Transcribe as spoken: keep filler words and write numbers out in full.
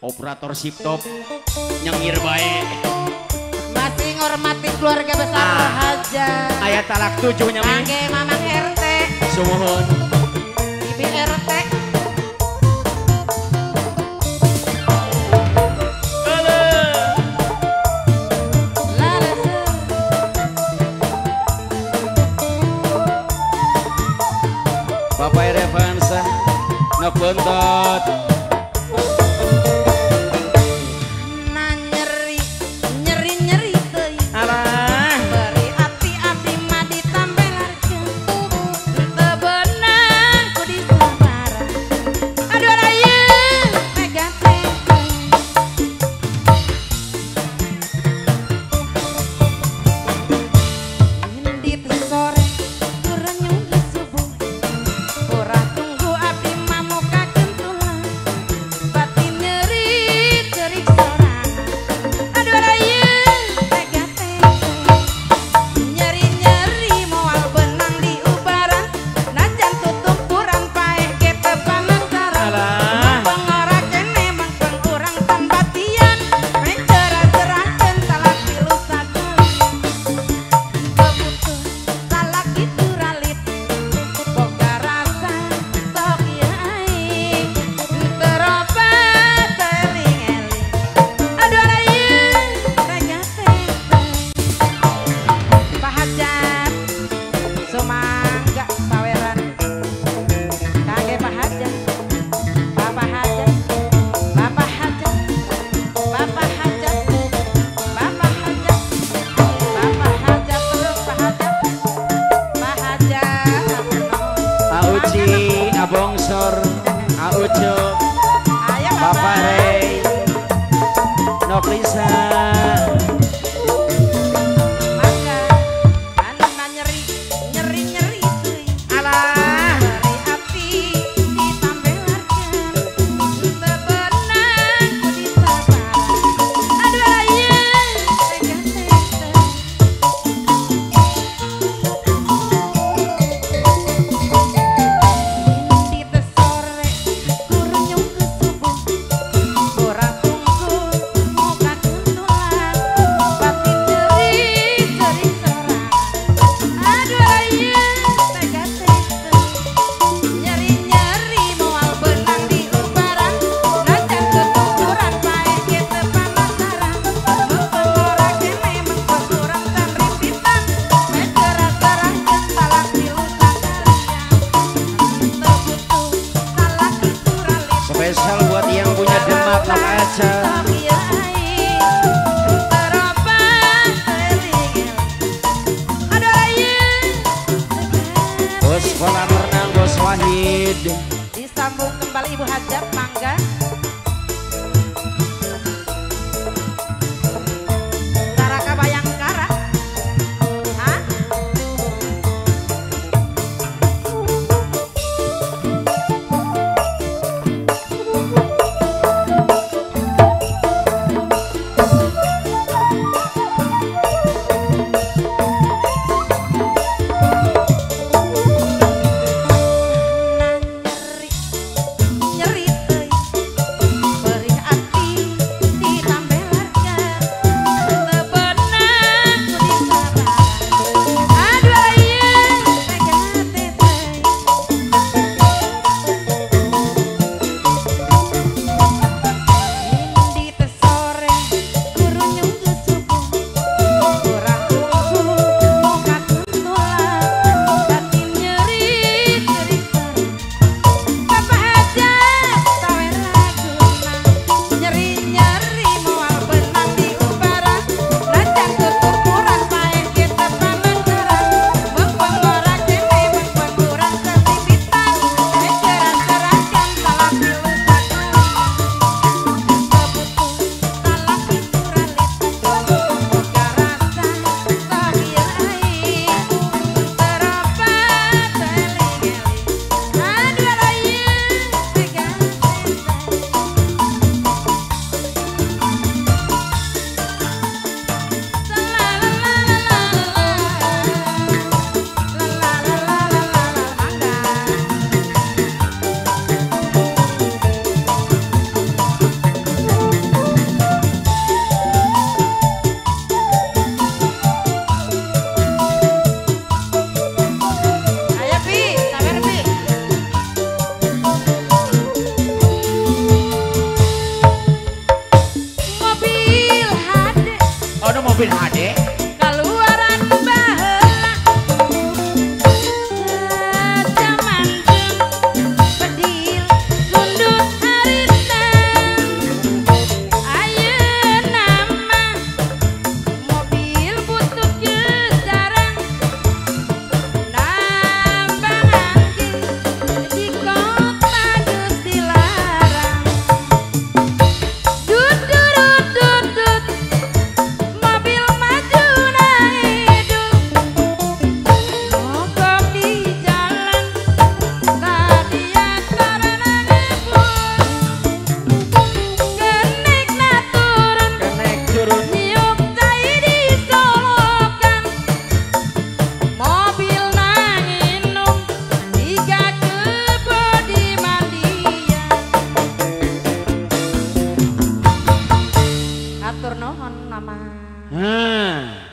operator sip-top nyengir baik masih ngormati keluarga besar Raja ayat talak tujuh nyami pake mamang R T suhun ibu R T Bapak Revansa ngebentot Bongsor, Aujo, Bapak Rey, Noklisa, maka anak nyeri, nyeri nyeri tuh, alah, dari api ditambelarkan, bebenang ku disabar, aduh ayah, tegang tegang. Spesial buat yang punya demak aja. Bos kolam renang Bos Wahid. Disambung kembali Ibu Hajab, mangga. Karaka Bayangkara. Hah? Nyeri Upin Ade kaluaran baheula jaman pedil lundut harita ayeuna mah mobil butut jarang nambahan di kota geus dilarang dut dut dut dut mobil maju naik mogok di jalan tadi karena ngebut genek na turun genek turun nyiuk cai disolokan mobil nanginum tiga kebo di mandian atur nuhun nama. Nah.